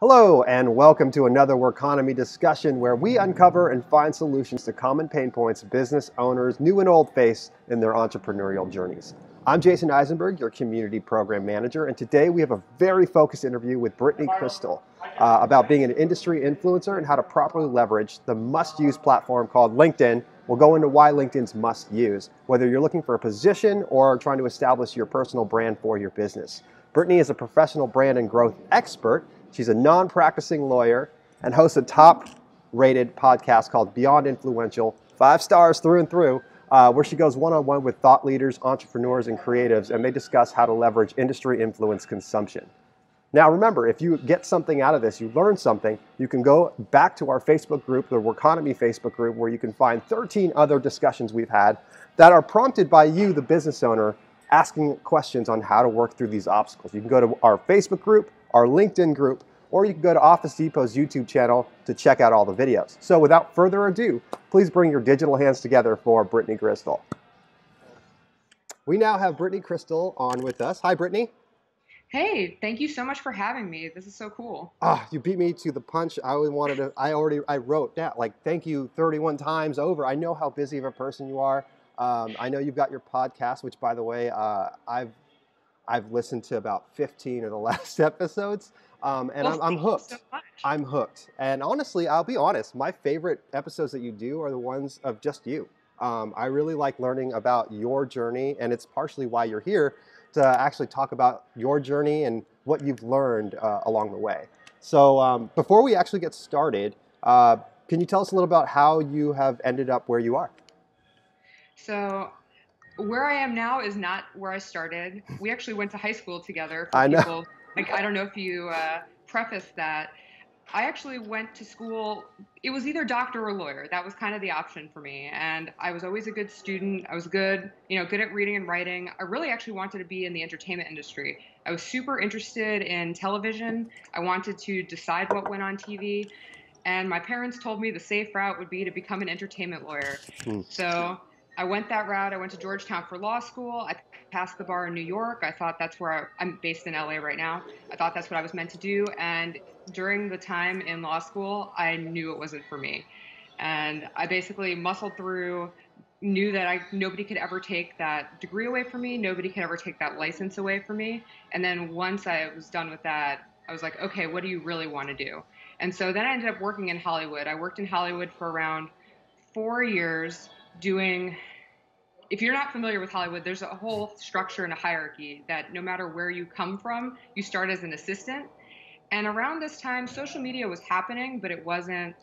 Hello and welcome to another Workonomy discussion where we uncover and find solutions to common pain points business owners, new and old face, in their entrepreneurial journeys. I'm Jason Eisenberg, your Community Program Manager, and today we have a very focused interview with Brittany Krystle about being an industry influencer and how to properly leverage the must-use platform called LinkedIn. We'll go into why LinkedIn's must-use, whether you're looking for a position or trying to establish your personal brand for your business. Brittany is a professional brand and growth expert. She's a non-practicing lawyer and hosts a top-rated podcast called Beyond Influential, 5 stars through and through, where she goes one-on-one with thought leaders, entrepreneurs, and creatives, and they discuss how to leverage industry influence consumption. Now remember, if you get something out of this, you learn something, you can go back to our Facebook group, the Workonomy Facebook group, where you can find 13 other discussions we've had that are prompted by you, the business owner, asking questions on how to work through these obstacles. You can go to our Facebook group, our LinkedIn group, or you can go to Office Depot's YouTube channel to check out all the videos. So without further ado, please bring your digital hands together for Brittany Krystle. We now have Brittany Krystle on with us. Hi, Brittany. Hey, thank you so much for having me. This is so cool. Ah, you beat me to the punch. I wrote that, like, thank you 31 times over. I know how busy of a person you are. I know you've got your podcast, which, by the way, I've listened to about 15 of the last episodes, and I'm hooked. So I'm hooked. And honestly, I'll be honest, my favorite episodes that you do are the ones of just you. I really like learning about your journey, and it's partially why you're here, to actually talk about your journey and what you've learned along the way. So before we actually get started, can you tell us a little about how you have ended up where you are? So where I am now is not where I started. We actually went to high school together. For people. Like, I don't know if you prefaced that. I actually went to school. It was either doctor or lawyer. That was kind of the option for me. And I was always a good student. I was good, good at reading and writing. I really actually wanted to be in the entertainment industry. I was super interested in television. I wanted to decide what went on TV. And my parents told me the safe route would be to become an entertainment lawyer. So I went that route. I went to Georgetown for law school. I passed the bar in New York. I thought that's where I'm based in LA right now. I thought that's what I was meant to do. And during the time in law school, I knew it wasn't for me. And I basically muscled through, knew that nobody could ever take that degree away from me. Nobody could ever take that license away from me. And then once I was done with that, I was like, okay, what do you really want to do? And so then I ended up working in Hollywood. I worked in Hollywood for around 4 years. If you're not familiar with Hollywood, there's a whole structure and a hierarchy that no matter where you come from, you start as an assistant. And around this time, social media was happening, but it wasn't,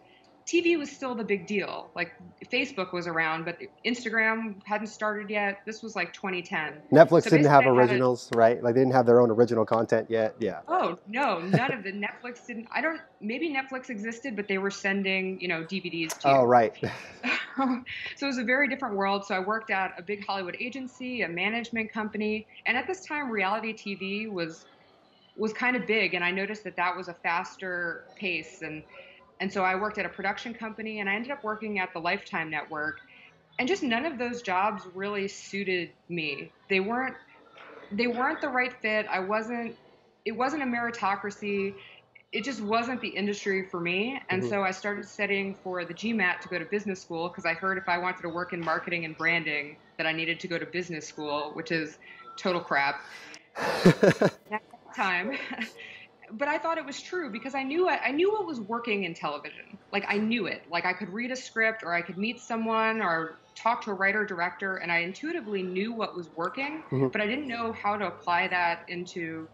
TV was still the big deal. Like, Facebook was around, but Instagram hadn't started yet. This was like 2010. Netflix didn't have originals, right? Like, they didn't have their own original content yet. Yeah. Oh no, none of the Netflix didn't. Maybe Netflix existed, but they were sending, DVDs to you. Oh, right. So it was a very different world. So I worked at a big Hollywood agency, a management company. And at this time, reality TV was kind of big. And I noticed that was a faster pace. And so I worked at a production company, and I ended up working at the Lifetime Network. And just none of those jobs really suited me. They weren't the right fit. It wasn't a meritocracy. It just wasn't the industry for me. And so I started studying for the GMAT to go to business school, because I heard if I wanted to work in marketing and branding that I needed to go to business school, which is total crap at that time. But I thought it was true, because I knew what was working in television. Like, I knew it. Like, I could read a script, or I could meet someone, or talk to a writer director, and I intuitively knew what was working, but I didn't know how to apply that into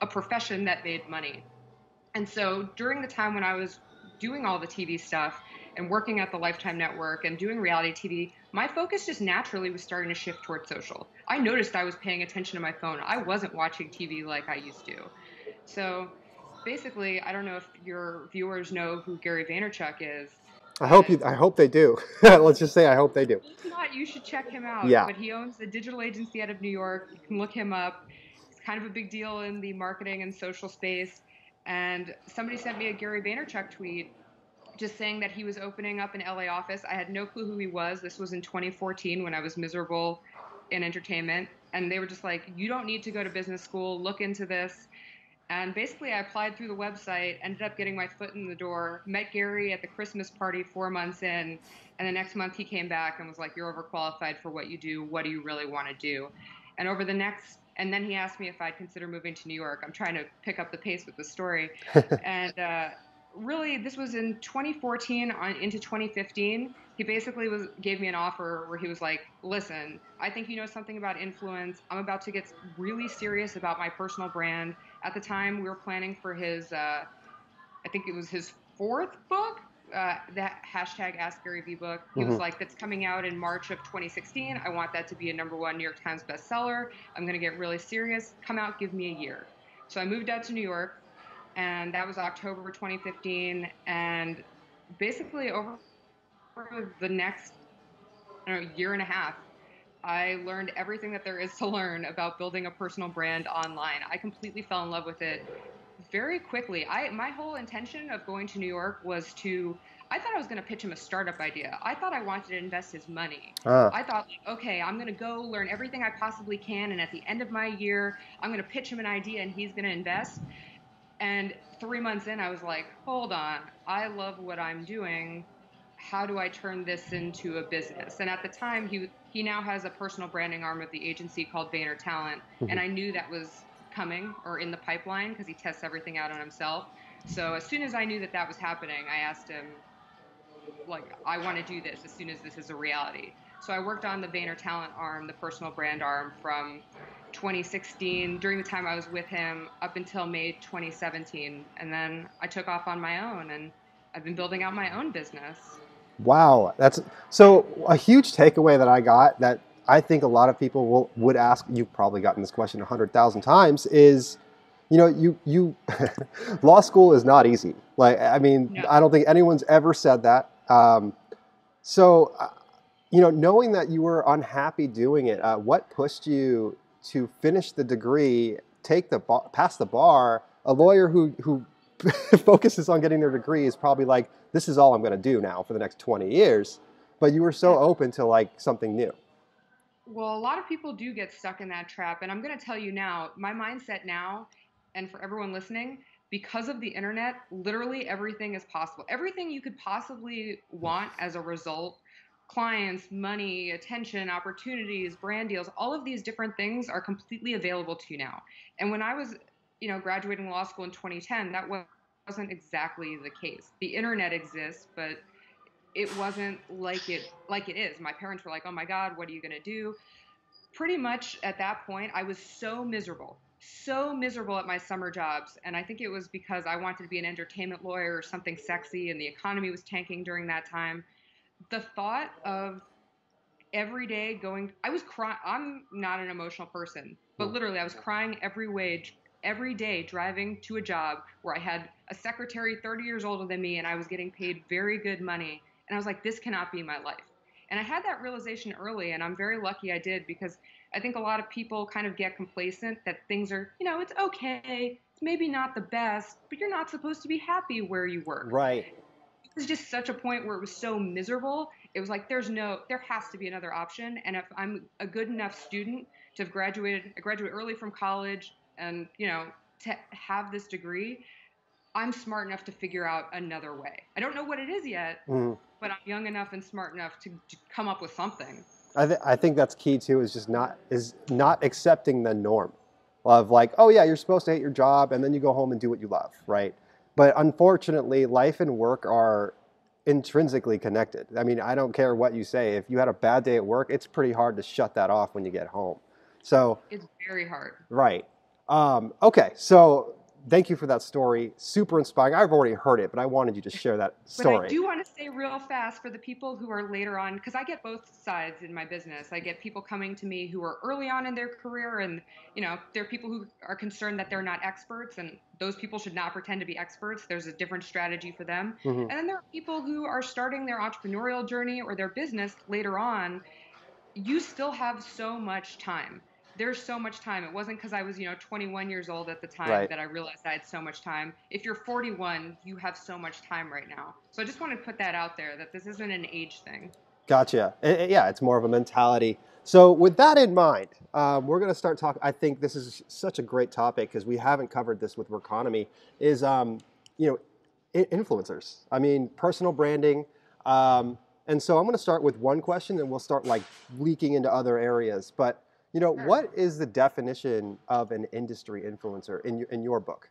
a profession that made money. And so during the time when I was doing all the TV stuff and working at the Lifetime Network and doing reality TV, my focus just naturally was starting to shift towards social. I noticed I was paying attention to my phone. I wasn't watching TV like I used to. So basically, I don't know if your viewers know who Gary Vaynerchuk is. I hope they do. Let's just say I hope they do. If not, you should check him out. Yeah. But he owns a digital agency out of New York. You can look him up. He's kind of a big deal in the marketing and social space. And somebody sent me a Gary Vaynerchuk tweet just saying that he was opening up an LA office. I had no clue who he was. This was in 2014 when I was miserable in entertainment. And they were just like, you don't need to go to business school. Look into this. And basically, I applied through the website, ended up getting my foot in the door, met Gary at the Christmas party 4 months in, and the next month he came back and was like, you're overqualified for what you do. What do you really want to do? And over the next, and then he asked me if I'd consider moving to New York. I'm trying to pick up the pace with the story. And really, this was in 2014 on into 2015. He basically gave me an offer where he was like, listen, I think you know something about influence. I'm about to get really serious about my personal brand. At the time, we were planning for his, I think it was his 4th book, that hashtag AskGaryVee book. He was like, that's coming out in March of 2016. I want that to be a #1 New York Times bestseller. I'm going to get really serious. Come out, give me a year. So I moved out to New York, and that was October 2015. And basically over the next, I don't know, year and a half, I learned everything that there is to learn about building a personal brand online. I completely fell in love with it very quickly. My whole intention of going to New York was to, I thought I was going to pitch him a startup idea. I thought I wanted to invest his money. I thought, okay, I'm going to go learn everything I possibly can, and at the end of my year, I'm going to pitch him an idea and he's going to invest. And 3 months in, I was like, hold on, I love what I'm doing. How do I turn this into a business? And at the time, he now has a personal branding arm of the agency called Vayner Talent. And I knew that was coming or in the pipeline because he tests everything out on himself. So as soon as I knew that that was happening, I asked him, like, I want to do this as soon as this is a reality. So I worked on the Vayner Talent arm, the personal brand arm, from 2016, during the time I was with him, up until May 2017. And then I took off on my own, and I've been building out my own business. Wow. That's so a huge takeaway that I got that I think a lot of people would ask, you've probably gotten this question 100,000 times, is, you know, you law school is not easy. Like, I mean, no. I don't think anyone's ever said that. So, you know, knowing that you were unhappy doing it, what pushed you to finish the degree, pass the bar? A lawyer who focuses on getting their degree is probably like, this is all I'm going to do now for the next 20 years. But you were so open to like something new. Well, a lot of people do get stuck in that trap. And I'm going to tell you now, my mindset now, and for everyone listening, because of the internet, literally everything is possible. Everything you could possibly want as a result, clients, money, attention, opportunities, brand deals, all of these different things are completely available to you now. And when I was, you know, graduating law school in 2010, that wasn't exactly the case. The internet exists, but it wasn't like it is. My parents were like, oh my God, what are you going to do? Pretty much at that point, I was so miserable at my summer jobs. And I think it was because I wanted to be an entertainment lawyer or something sexy, and the economy was tanking during that time. The thought of every day going, I was crying. I'm not an emotional person, but literally I was crying every day driving to a job where I had a secretary 30 years older than me, and I was getting paid very good money. And I was like, this cannot be my life. And I had that realization early, and I'm very lucky I did, because I think a lot of people kind of get complacent that things are, you know, it's okay, it's maybe not the best, but you're not supposed to be happy where you work. Right. It was just such a point where it was so miserable. It was like, there has to be another option. And if I'm a good enough student to have graduated, I graduated early from college, and, you know, to have this degree, I'm smart enough to figure out another way. I don't know what it is yet, but I'm young enough and smart enough to come up with something. I think that's key too, is just not accepting the norm of like, oh yeah, you're supposed to hate your job and then you go home and do what you love, right? But unfortunately, life and work are intrinsically connected. I mean, I don't care what you say. If you had a bad day at work, it's pretty hard to shut that off when you get home. So it's very hard. Right. Okay, so thank you for that story. Super inspiring. I've already heard it, but I wanted you to share that story. But I do want to say real fast for the people who are later on, because I get both sides in my business. I get people coming to me who are early on in their career, and, you know, there are people who are concerned that they're not experts, and those people should not pretend to be experts. There's a different strategy for them. And then there are people who are starting their entrepreneurial journey or their business later on. You still have so much time. There's so much time. It wasn't because I was, you know, 21 years old at the time that I realized I had so much time. If you're 41, you have so much time right now. So I just want to put that out there, that this isn't an age thing. Gotcha. Yeah, it's more of a mentality. So with that in mind, we're going to start talking. I think this is such a great topic because we haven't covered this with Workonomy, is, influencers. I mean, personal branding. And so I'm going to start with one question and we'll start like leaking into other areas. But, you know, what is the definition of an industry influencer in your book?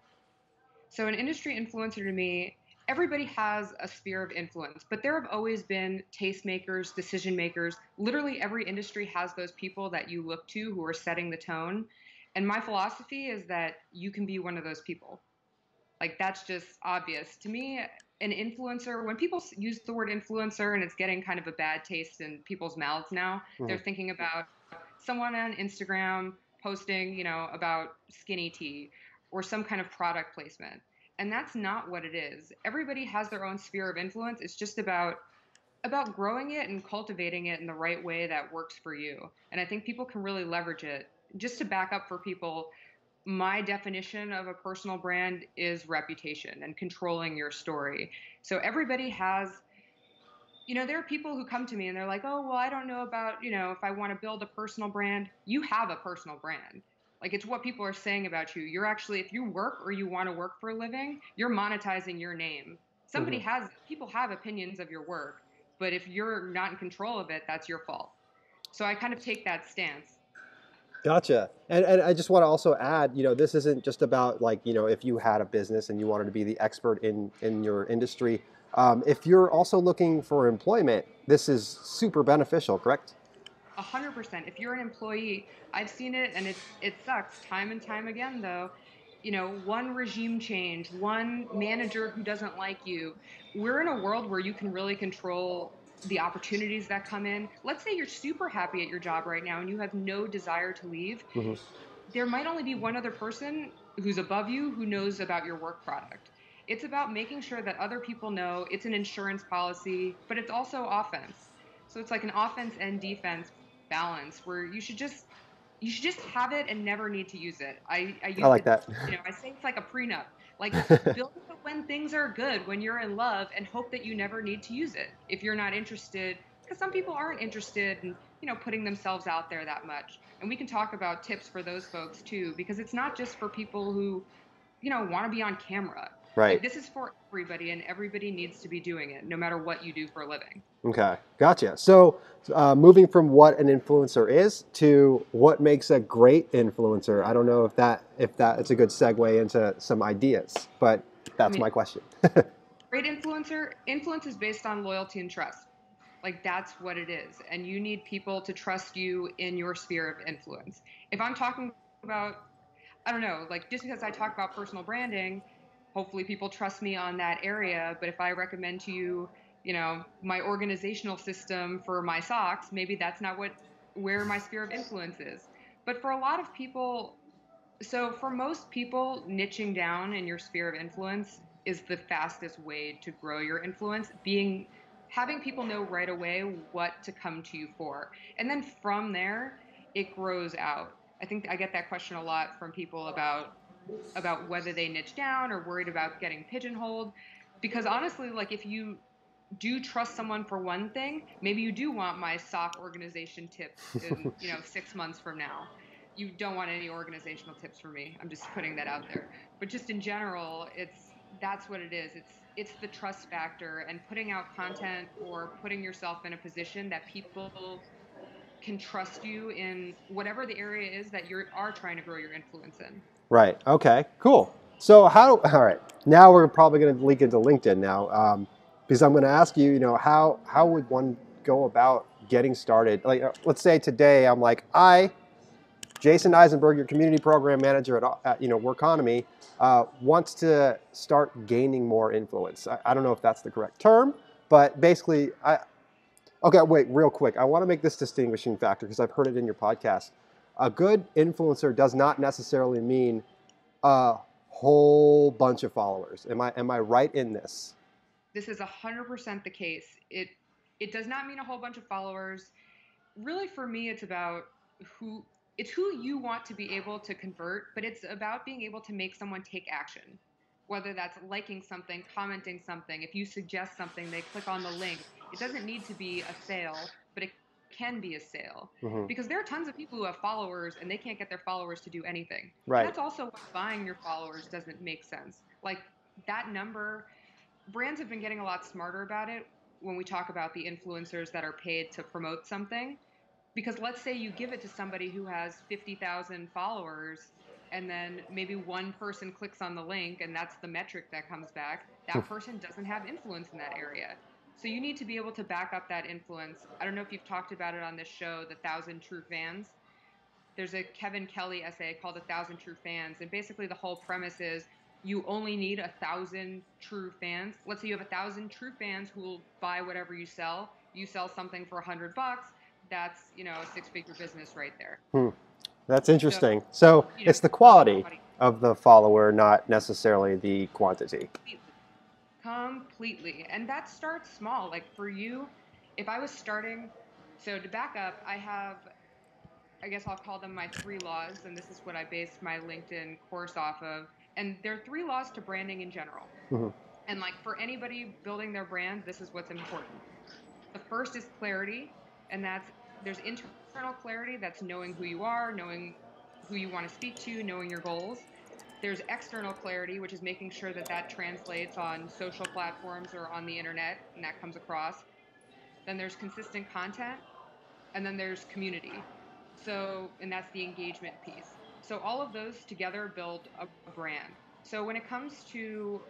So an industry influencer, to me, everybody has a sphere of influence, but there have always been tastemakers, decision makers. Literally every industry has those people that you look to who are setting the tone. And my philosophy is that you can be one of those people. Like, that's just obvious. To me, an influencer, when people use the word influencer and it's getting kind of a bad taste in people's mouths now, they're thinking about someone on Instagram posting, you know, about skinny tea or some kind of product placement. And that's not what it is. Everybody has their own sphere of influence. It's just about growing it and cultivating it in the right way that works for you. And I think people can really leverage it. Just to back up for people, my definition of a personal brand is reputation and controlling your story. So everybody has, you know, there are people who come to me and they're like, oh, well, I don't know about, you know, if I want to build a personal brand. You have a personal brand. Like, it's what people are saying about you. You're actually, if you work or you want to work for a living, you're monetizing your name. Somebody has, people have opinions of your work, but if you're not in control of it, that's your fault. So I kind of take that stance. Gotcha. And I just want to also add, you know, this isn't just about like, you know, if you had a business and you wanted to be the expert in your industry. If you're also looking for employment, this is super beneficial, correct? 100%. If you're an employee, I've seen it, and it sucks time and time again, though. You know, one regime change, one manager who doesn't like you. We're in a world where you can really control the opportunities that come in. Let's say you're super happy at your job right now and you have no desire to leave. There might only be one other person who's above you who knows about your work product. It's about making sure that other people know it's an insurance policy, but it's also offense. So it's like an offense and defense balance where you should just have it and never need to use it. I like that. You know, I say it's like a prenup. Like, build it when things are good, when you're in love, and hope that you never need to use it if you're not interested, because some people aren't interested in, you know, putting themselves out there that much. And we can talk about tips for those folks too, because it's not just for people who, you know, want to be on camera. Right. Like, this is for everybody, and everybody needs to be doing it, no matter what you do for a living. Okay, gotcha. So moving from what an influencer is to what makes a great influencer, I don't know if that is a good segue into some ideas, but that's my question. Great influence is based on loyalty and trust. Like, that's what it is, and you need people to trust you in your sphere of influence. If I'm talking about, I don't know, like, just because I talk about personal branding, hopefully people trust me on that area. But if I recommend to you, you know, my organizational system for my socks, maybe that's not where my sphere of influence is. But for a lot of people, so for most people, niching down in your sphere of influence is the fastest way to grow your influence, having people know right away what to come to you for. And then from there, it grows out. I think I get that question a lot from people about whether they niche down or worried about getting pigeonholed. Because honestly, like, if you do trust someone for one thing, maybe you do want my sock organization tips in, you know, 6 months from now. You don't want any organizational tips from me. I'm just putting that out there. But just in general, that's what it is. It's the trust factor and putting out content or putting yourself in a position that people can trust you in whatever the area is that you are trying to grow your influence in. Right. Okay, cool. So all right, now we're probably going to leak into LinkedIn now, because I'm going to ask you, you know, how would one go about getting started? Like, let's say today I'm like, Jason Eisenberg, your community program manager at you know, Workonomy, wants to start gaining more influence. I don't know if that's the correct term, but basically, okay, wait, real quick. I want to make this distinguishing factor because I've heard it in your podcast. A good influencer does not necessarily mean a whole bunch of followers. Am I right in this? This is 100% the case. It does not mean a whole bunch of followers. Really, for me, it's about who you want to be able to convert, but it's about being able to make someone take action. Whether that's liking something, commenting something, if you suggest something, they click on the link. It doesn't need to be a sale, but it can be a sale, mm-hmm. because there are tons of people who have followers and they can't get their followers to do anything. Right. That's also why buying your followers doesn't make sense. Like that number, brands have been getting a lot smarter about it when we talk about the influencers that are paid to promote something, because let's say you give it to somebody who has 50,000 followers and then maybe one person clicks on the link and that's the metric that comes back. That person doesn't have influence in that area. So you need to be able to back up that influence. I don't know if you've talked about it on this show, The 1,000 True Fans. There's a Kevin Kelly essay called The 1,000 True Fans. And basically the whole premise is you only need 1,000 true fans. Let's say you have 1,000 true fans who will buy whatever you sell. You sell something for $100. That's, you know, a six-figure business right there. Hmm. That's interesting. So you know, it's the quality of the follower, not necessarily the quantity. Completely. And that starts small. Like for you, if I was starting, so to back up, I have, I guess I'll call them my 3 laws, and this is what I based my LinkedIn course off of. And there are 3 laws to branding in general. Mm-hmm. And like for anybody building their brand, this is what's important. The first is clarity, and that's, there's internal clarity, that's knowing who you are, knowing who you want to speak to, knowing your goals. There's external clarity, which is making sure that that translates on social platforms or on the internet, and that comes across. Then there's consistent content, and then there's community. So, and that's the engagement piece. So all of those together build a brand. So when it comes to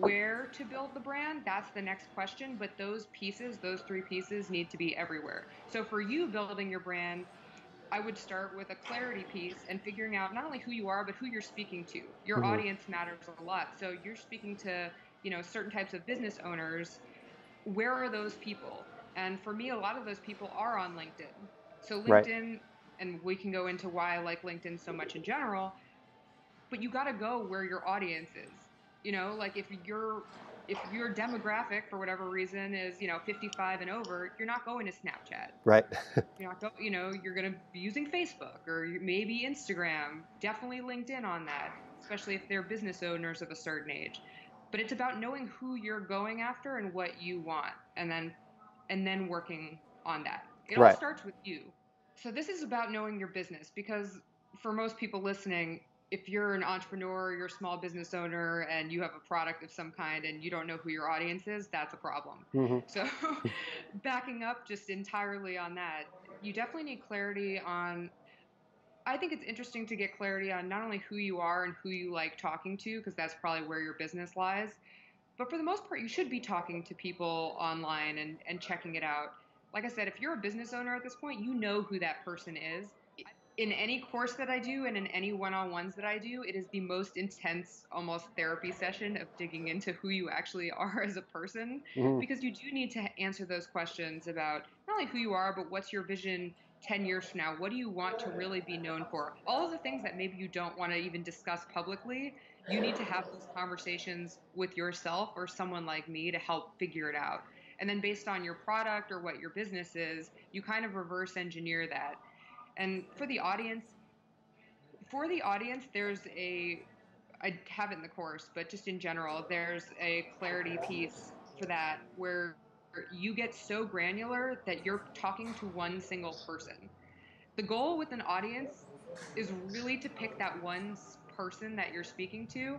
where to build the brand, that's the next question, but those pieces, those 3 pieces need to be everywhere. So for you building your brand, I would start with a clarity piece and figuring out not only who you are, but who you're speaking to. Your mm-hmm. audience matters a lot. So you're speaking to, you know, certain types of business owners. Where are those people? And for me, a lot of those people are on LinkedIn. So LinkedIn, right. and we can go into why I like LinkedIn so much in general, but you got to go where your audience is. You know, like if your demographic for whatever reason is, you know, 55 and over, you're not going to Snapchat. Right. You're not you know, you're going to be using Facebook or maybe Instagram, definitely LinkedIn on that, especially if they're business owners of a certain age. But it's about knowing who you're going after and what you want, and then working on that. It right. all starts with you. So this is about knowing your business, because for most people listening, if you're an entrepreneur, you're a small business owner, and you have a product of some kind and you don't know who your audience is, that's a problem. Mm-hmm. So backing up just entirely on that, you definitely need clarity on, I think it's interesting to get clarity on not only who you are and who you like talking to, because that's probably where your business lies, but for the most part, you should be talking to people online and checking it out. Like I said, if you're a business owner at this point, you know who that person is. In any course that I do and in any one-on-ones that I do, it is the most intense, almost therapy session of digging into who you actually are as a person, mm-hmm. because you do need to answer those questions about not only who you are, but what's your vision 10 years from now? What do you want to really be known for? All of the things that maybe you don't want to even discuss publicly, you need to have those conversations with yourself or someone like me to help figure it out. And then based on your product or what your business is, you kind of reverse engineer that. And for the audience, there's I have it in the course, but just in general, there's a clarity piece for that where you get so granular that you're talking to one single person. The goal with an audience is really to pick that one person that you're speaking to.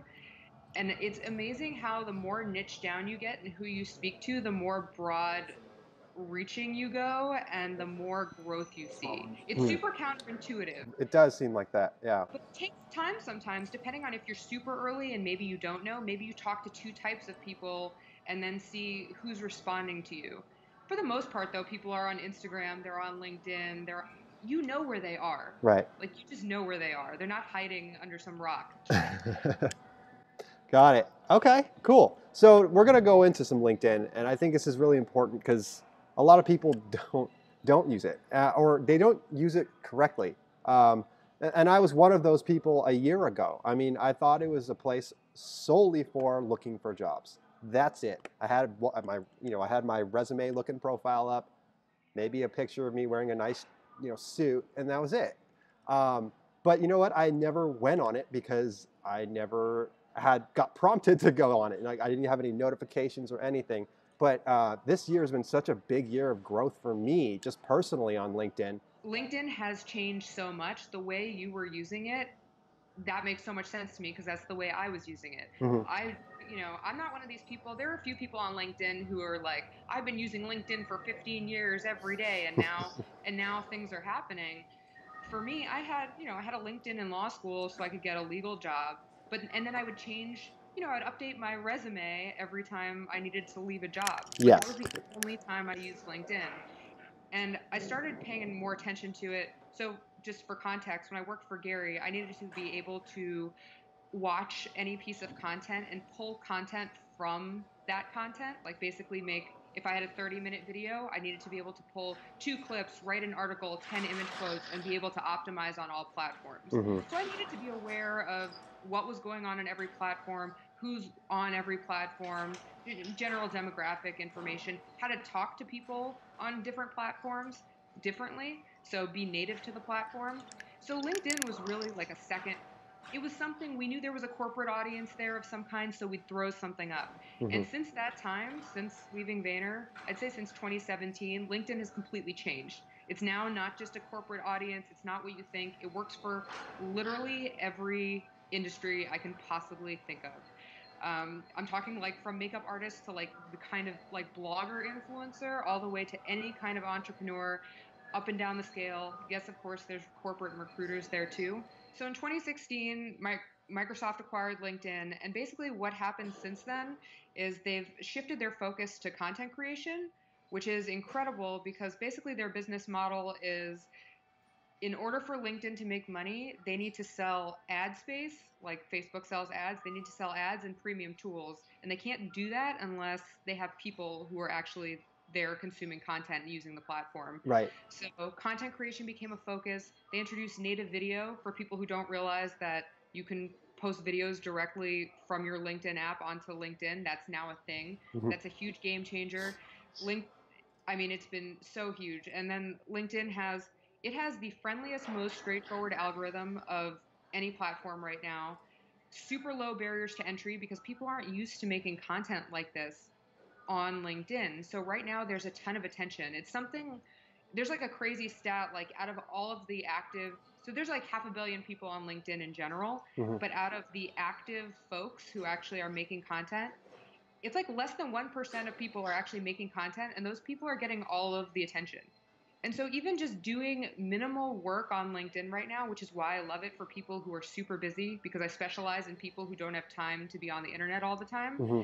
And it's amazing how the more niche down you get and who you speak to, the more broad reaching you go and the more growth you see. It's super counterintuitive. It does seem like that, yeah. But it takes time sometimes, depending on if you're super early and maybe you don't know, maybe you talk to 2 types of people and then see who's responding to you. For the most part though, people are on Instagram, they're on LinkedIn, you know where they are. Right. Like you just know where they are. They're not hiding under some rock. Got it. Okay, cool. So we're gonna go into some LinkedIn, and I think this is really important because a lot of people don't use it, or they don't use it correctly. And I was one of those people a year ago. I mean, I thought it was a place solely for looking for jobs. That's it. I had my resume looking profile up, maybe a picture of me wearing a nice, you know, suit, and that was it. But you know what? I never went on it because I never got prompted to go on it. Like I didn't have any notifications or anything. But this year has been such a big year of growth for me, just personally on LinkedIn. LinkedIn has changed so much. The way you were using it, that makes so much sense to me because that's the way I was using it. Mm-hmm. I'm not one of these people. There are a few people on LinkedIn who are like, I've been using LinkedIn for 15 years every day, and now things are happening. For me, I had a LinkedIn in law school so I could get a legal job, and then I would change. I'd update my resume every time I needed to leave a job. Yes. That was the only time I used LinkedIn. And I started paying more attention to it. So just for context, when I worked for Gary, I needed to be able to watch any piece of content and pull content from that content. Like basically if I had a 30-minute video, I needed to be able to pull 2 clips, write an article, 10 image quotes, and be able to optimize on all platforms. Mm-hmm. So I needed to be aware of what was going on in every platform, who's on every platform, general demographic information, how to talk to people on different platforms differently, so be native to the platform. So LinkedIn was really like a second. It was something we knew there was a corporate audience there of some kind, so we'd throw something up. Mm-hmm. And since that time, since leaving Vayner, I'd say since 2017, LinkedIn has completely changed. It's now not just a corporate audience. It's not what you think. It works for literally every industry I can possibly think of. I'm talking like from makeup artists to like the kind of like blogger influencer, all the way to any kind of entrepreneur, up and down the scale. Yes, of course, there's corporate recruiters there too. So in 2016, Microsoft acquired LinkedIn, and basically what happened since then is they've shifted their focus to content creation, which is incredible because basically their business model is, in order for LinkedIn to make money, they need to sell ad space, like Facebook sells ads. They need to sell ads and premium tools, and they can't do that unless they have people who are actually there consuming content and using the platform. Right. So content creation became a focus. They introduced native video for people who don't realize that you can post videos directly from your LinkedIn app onto LinkedIn. That's now a thing. Mm-hmm. That's a huge game changer. It's been so huge. And then LinkedIn has the friendliest, most straightforward algorithm of any platform right now. Super low barriers to entry because people aren't used to making content like this on LinkedIn. So right now there's a ton of attention. There's like a crazy stat, like out of all of the active, so there's like 500 million people on LinkedIn in general, mm-hmm. but out of the active folks who actually are making content, it's like less than 1% of people are actually making content, and those people are getting all of the attention. And so even just doing minimal work on LinkedIn right now, which is why I love it for people who are super busy, because I specialize in people who don't have time to be on the internet all the time. Mm-hmm.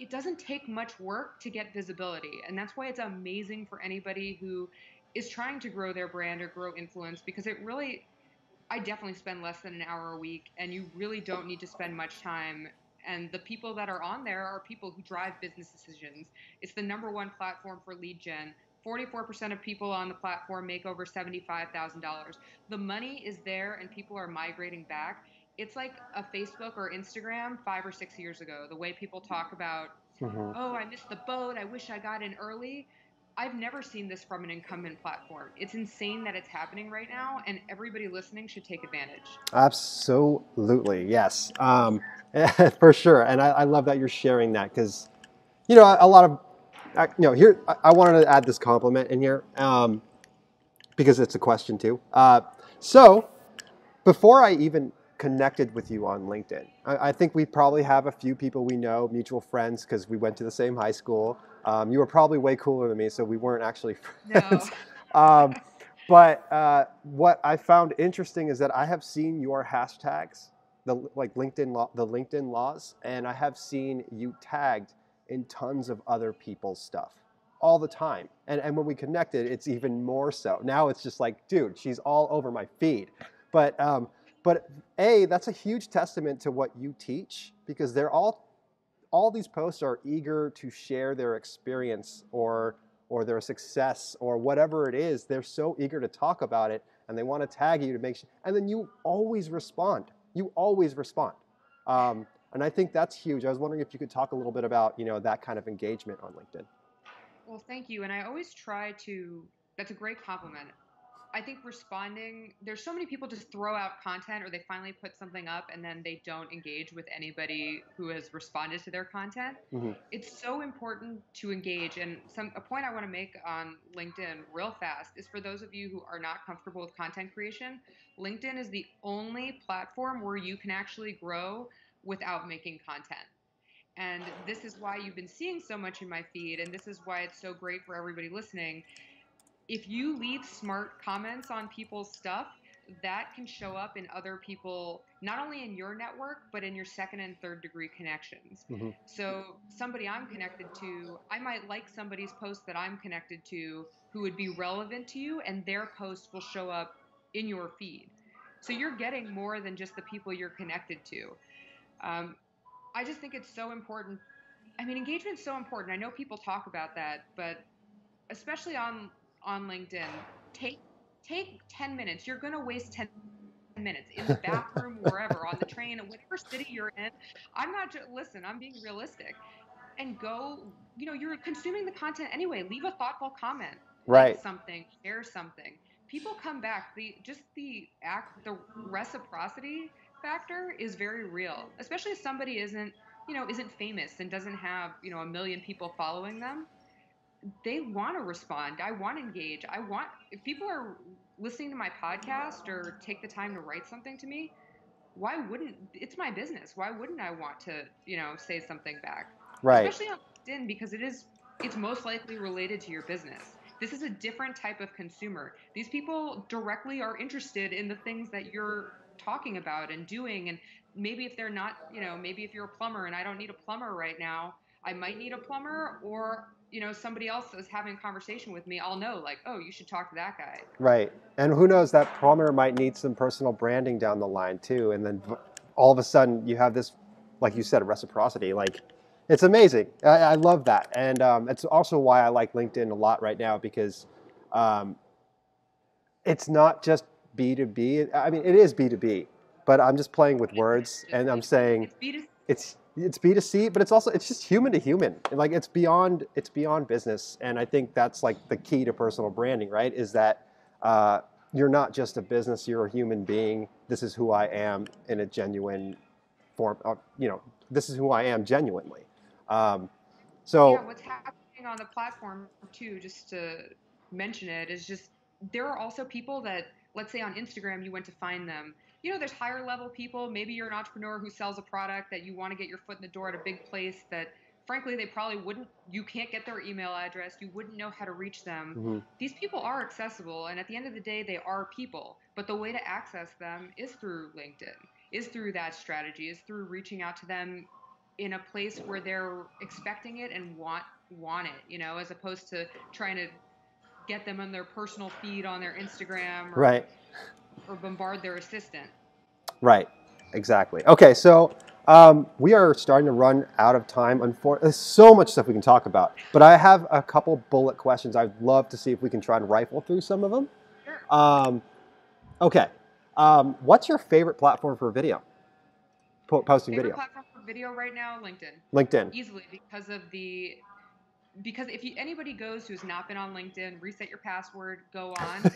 It doesn't take much work to get visibility. And that's why it's amazing for anybody who is trying to grow their brand or grow influence, because I definitely spend less than an hour a week, and you really don't need to spend much time. And the people that are on there are people who drive business decisions. It's the #1 platform for lead gen. 44% of people on the platform make over $75,000. The money is there and people are migrating back. It's like a Facebook or Instagram 5 or 6 years ago, the way people talk about, mm-hmm. oh, I missed the boat. I wish I got in early. I've never seen this from an incumbent platform. It's insane that it's happening right now, and everybody listening should take advantage. Absolutely. Yes, for sure. And I love that you're sharing that because, I wanted to add this compliment in here because it's a question too. So before I even connected with you on LinkedIn, I think we probably have a few people we know, mutual friends, because we went to the same high school. You were probably way cooler than me, so we weren't actually friends. No. What I found interesting is that I have seen your hashtags, the LinkedIn laws, and I have seen you tagged in tons of other people's stuff all the time. And when we connected, it's even more so. Now it's just like, dude, she's all over my feed. But A, that's a huge testament to what you teach, because they're all these posts are eager to share their experience or their success or whatever it is. They're so eager to talk about it, and they want to tag you to make sure. And then you always respond. And I think that's huge. I was wondering if you could talk a little bit about, that kind of engagement on LinkedIn. Well, thank you. And I always try to, that's a great compliment. I think responding, there's so many people just throw out content or they finally put something up and then they don't engage with anybody who has responded to their content. Mm-hmm. It's so important to engage. And a point I want to make on LinkedIn real fast is for those of you who are not comfortable with content creation, LinkedIn is the only platform where you can actually grow without making content. And this is why you've been seeing so much in my feed. And this is why it's so great for everybody listening. If you leave smart comments on people's stuff, that can show up in other people, not only in your network, but in your second and third degree connections. Mm-hmm. So somebody I'm connected to, I might like somebody's post that I'm connected to who would be relevant to you, and their post will show up in your feed. So you're getting more than just the people you're connected to. I just think it's so important. I mean, engagement's so important. I know people talk about that, but especially on LinkedIn, take 10 minutes. You're going to waste 10 minutes in the bathroom, wherever, on the train, whatever city you're in. Listen, I'm being realistic. And go, you're consuming the content anyway. Leave a thoughtful comment. Right. Like something, share something. People come back. The reciprocity factor is very real, especially if somebody isn't famous and doesn't have, a million people following them. They want to respond. I want to engage. If people are listening to my podcast or take the time to write something to me, it's my business. Why wouldn't I want to, say something back? Right. Especially on LinkedIn, because it's most likely related to your business. This is a different type of consumer. These people directly are interested in the things that you're talking about and doing. And maybe if they're not, maybe if you're a plumber and I don't need a plumber right now, I might need a plumber, or, somebody else is having a conversation with me. I'll know, like, oh, you should talk to that guy. Right. And who knows, that plumber might need some personal branding down the line too. And then all of a sudden you have this, like you said, reciprocity. Like, it's amazing. I love that. And it's also why I like LinkedIn a lot right now, because it's not just B2B. I mean, it is B2B, but I'm just playing with words, and I'm saying it's B2C, but it's just human to human. Like, it's beyond business. And I think that's like the key to personal branding, right? Is that you're not just a business, you're a human being. This is who I am in a genuine form of, this is who I am genuinely. What's happening on the platform too, just to mention it, is just, there are also people that, let's say on Instagram, you went to find them. There's higher level people. Maybe you're an entrepreneur who sells a product that you want to get your foot in the door at a big place that, frankly, they probably wouldn't. You can't get their email address. You wouldn't know how to reach them. Mm-hmm. These people are accessible. And at the end of the day, they are people. But the way to access them is through LinkedIn, is through that strategy, is through reaching out to them in a place where they're expecting it and want it, as opposed to trying to get them on their personal feed on their Instagram, or, right, or bombard their assistant. Right, exactly. Okay, so we are starting to run out of time. There's so much stuff we can talk about, but I have a couple bullet questions. I'd love to see if we can try and rifle through some of them. Sure. Okay, what's your favorite platform for video? Posting video. Favorite platform for video right now, LinkedIn. LinkedIn. Easily, because if anybody goes who's not been on LinkedIn, reset your password, go on.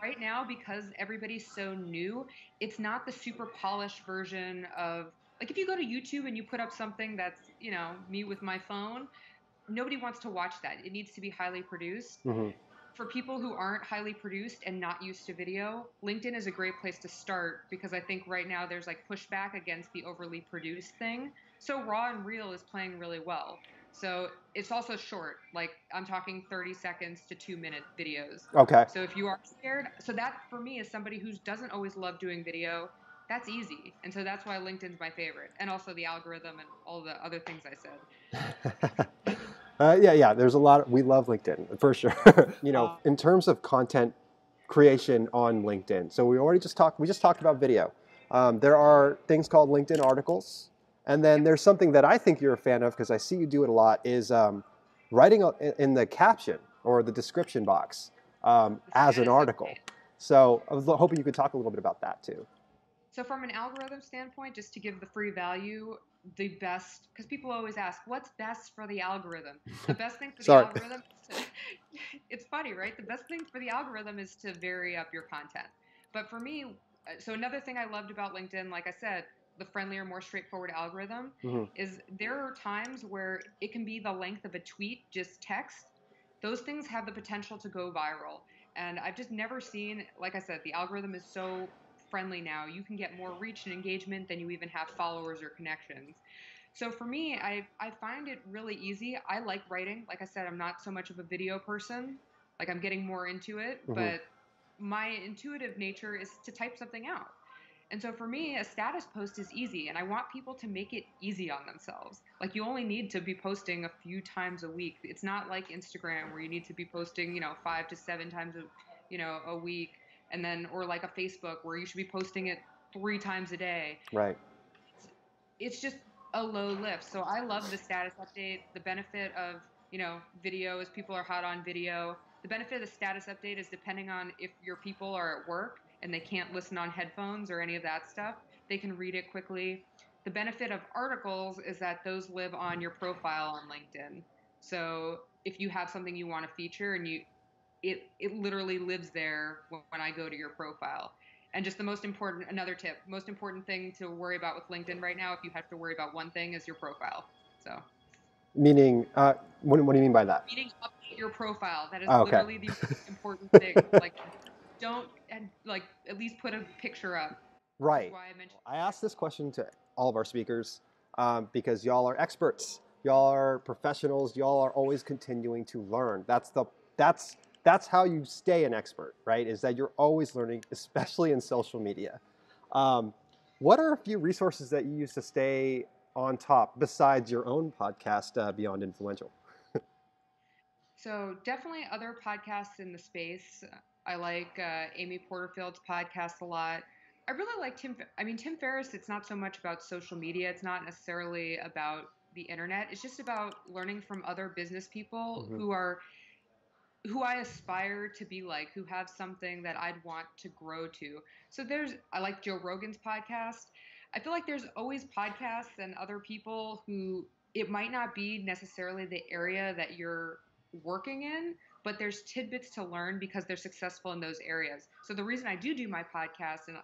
Right now, because everybody's so new, it's not the super polished version of, like, if you go to YouTube and you put up something that's, me with my phone, nobody wants to watch that. It needs to be highly produced. Mm-hmm. For people who aren't highly produced and not used to video, LinkedIn is a great place to start, because I think right now there's like pushback against the overly produced thing. So raw and real is playing really well. So it's also short, like I'm talking 30 seconds to 2-minute videos. Okay. So if you are scared, so that for me is somebody who doesn't always love doing video, that's easy. And so that's why LinkedIn's my favorite. And also the algorithm and all the other things I said. There's a lot we love LinkedIn for sure. In terms of content creation on LinkedIn. So we just talked about video. There are things called LinkedIn articles. And then there's something that I think you're a fan of, because I see you do it a lot, is writing in the caption or the description box as an article. So I was hoping you could talk a little bit about that too. So from an algorithm standpoint, just to give the free value, the best, because people always ask, what's best for the algorithm? The best thing for the algorithm is to, it's funny, right? The best thing for the algorithm is to vary up your content. But for me, so another thing I loved about LinkedIn, like I said, the friendlier, more straightforward algorithm, is there are times where it can be the length of a tweet, just text. Those things have the potential to go viral. And I've just never seen, like I said, the algorithm is so friendly now. You can get more reach and engagement than you even have followers or connections. So for me, I find it really easy. I like writing. Like I said, I'm not so much of a video person. Like, I'm getting more into it. But my intuitive nature is to type something out. And so for me, a status post is easy, and I want people to make it easy on themselves. Like, you only need to be posting a few times a week. It's not like Instagram where you need to be posting, 5 to 7 times a week, and then, or like a Facebook where you should be posting it 3 times a day. Right. It's just a low lift. So I love the status update. The benefit of, video is people are hot on video. The benefit of the status update is, depending on if your people are at work and they can't listen on headphones or any of that stuff, they can read it quickly. The benefit of articles is that those live on your profile on LinkedIn. So if you have something you want to feature, and it literally lives there when I go to your profile. And just the most important, another tip, most important thing to worry about with LinkedIn right now, if you have to worry about one thing, is your profile. So. Meaning, what do you mean by that? Meaning, update your profile. That is literally the most important thing. Like, at least put a picture up. Right. I asked this question to all of our speakers because y'all are experts, y'all are professionals, y'all are always continuing to learn. That's how you stay an expert, right? Is that you're always learning, especially in social media. What are a few resources that you use to stay on top besides your own podcast, Beyond Influential? So definitely other podcasts in the space. I like Amy Porterfield's podcast a lot. I really like Tim Ferriss. It's not so much about social media. It's not necessarily about the internet. It's just about learning from other business people who I aspire to be like, who have something that I'd want to grow to. So I like Joe Rogan's podcast. I feel like there's always podcasts and other people who, it might not be necessarily the area that you're working in, but there's tidbits to learn because they're successful in those areas. So the reason I do my podcast, and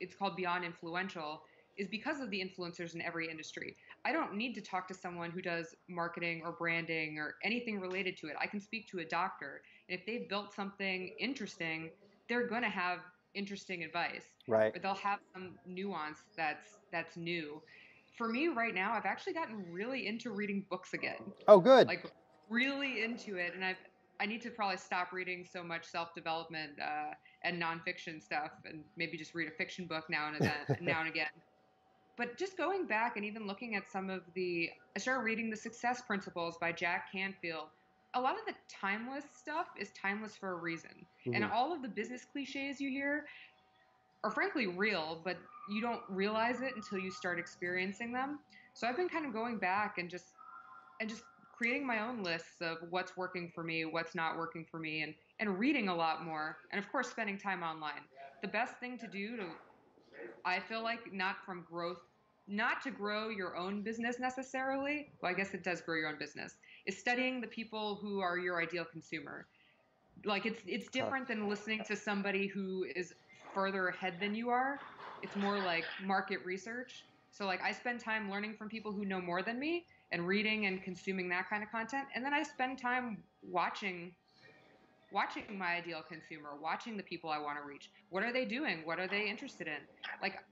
it's called Beyond Influential, is because of the influencers in every industry. I don't need to talk to someone who does marketing or branding or anything related to it. I can speak to a doctor, and if they've built something interesting, they're going to have interesting advice. Right. Or they'll have some nuance that's new. For me right now, I've actually gotten really into reading books again. Oh, good. Like, really into it, and I need to probably stop reading so much self-development and nonfiction stuff, and maybe just read a fiction book now and again. But just going back and even looking at I started reading The Success Principles by Jack Canfield. A lot of the timeless stuff is timeless for a reason. And all of the business cliches you hear are frankly real, but you don't realize it until you start experiencing them. So I've been kind of going back and just creating my own lists of what's working for me, what's not working for me, and reading a lot more, and of course spending time online. The best thing to do I feel like, not to grow your own business necessarily, well, I guess it does grow your own business, is studying the people who are your ideal consumer. Like, it's different than listening to somebody who is further ahead than you are. It's more like market research. So like, I spend time learning from people who know more than me, and reading and consuming that kind of content. And then I spend time watching my ideal consumer, watching the people I want to reach. What are they doing? What are they interested in? Like,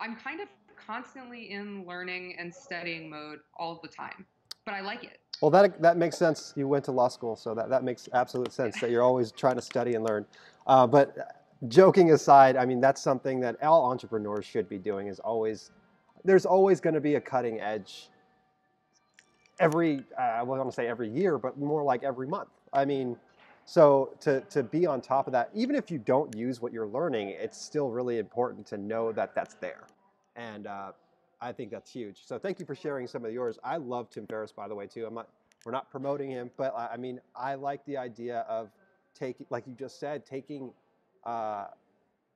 I'm kind of constantly in learning and studying mode all the time, but I like it. Well, that makes sense. You went to law school, so that makes absolute sense that you're always trying to study and learn. But joking aside, I mean, that's something that all entrepreneurs should be doing, is there's always going to be a cutting edge I wasn't gonna say every year, but more like every month. I mean, so to be on top of that, even if you don't use what you're learning, it's still really important to know that that's there. And I think that's huge. So thank you for sharing some of yours. I love Tim Ferriss, by the way, too. We're not promoting him, but I mean, I like the idea of taking, like you just said, taking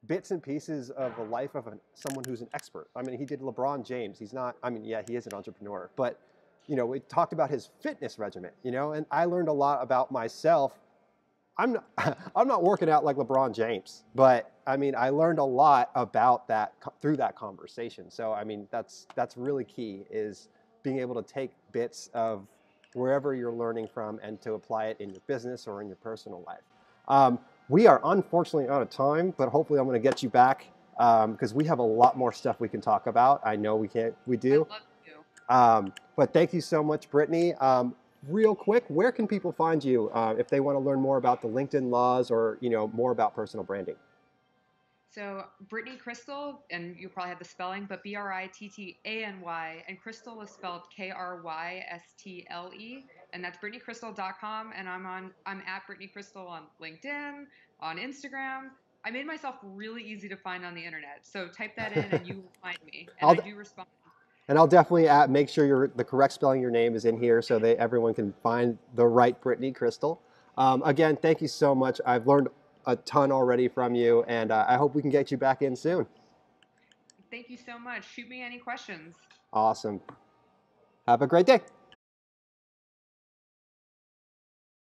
bits and pieces of the life of someone who's an expert. I mean, he did LeBron James. He's not, I mean, yeah, he is an entrepreneur, but you know, we talked about his fitness regimen, you know, and I learned a lot about myself. I'm not working out like LeBron James, but I mean, I learned a lot about that through that conversation. So, I mean, that's really key, is being able to take bits of wherever you're learning from and to apply it in your business or in your personal life. We are unfortunately out of time, but hopefully I'm going to get you back because we have a lot more stuff we can talk about. I know we can't, we do. I'd love to. But thank you so much, Brittany. Real quick, where can people find you if they want to learn more about the LinkedIn laws or, you know, more about personal branding? So Brittany Krystle, and you probably have the spelling, but B-R-I-T-T-A-N-Y, and Crystal is spelled K-R-Y-S-T-L-E, and that's BrittanyCrystal.com, and I'm at Brittany Krystle on LinkedIn, on Instagram. I made myself really easy to find on the internet, so type that in and you will find me, and I do respond. And I'll definitely make sure the correct spelling of your name is in here so that everyone can find the right Brittany Krystle. Again, thank you so much. I've learned a ton already from you, and I hope we can get you back in soon. Thank you so much. Shoot me any questions. Awesome. Have a great day.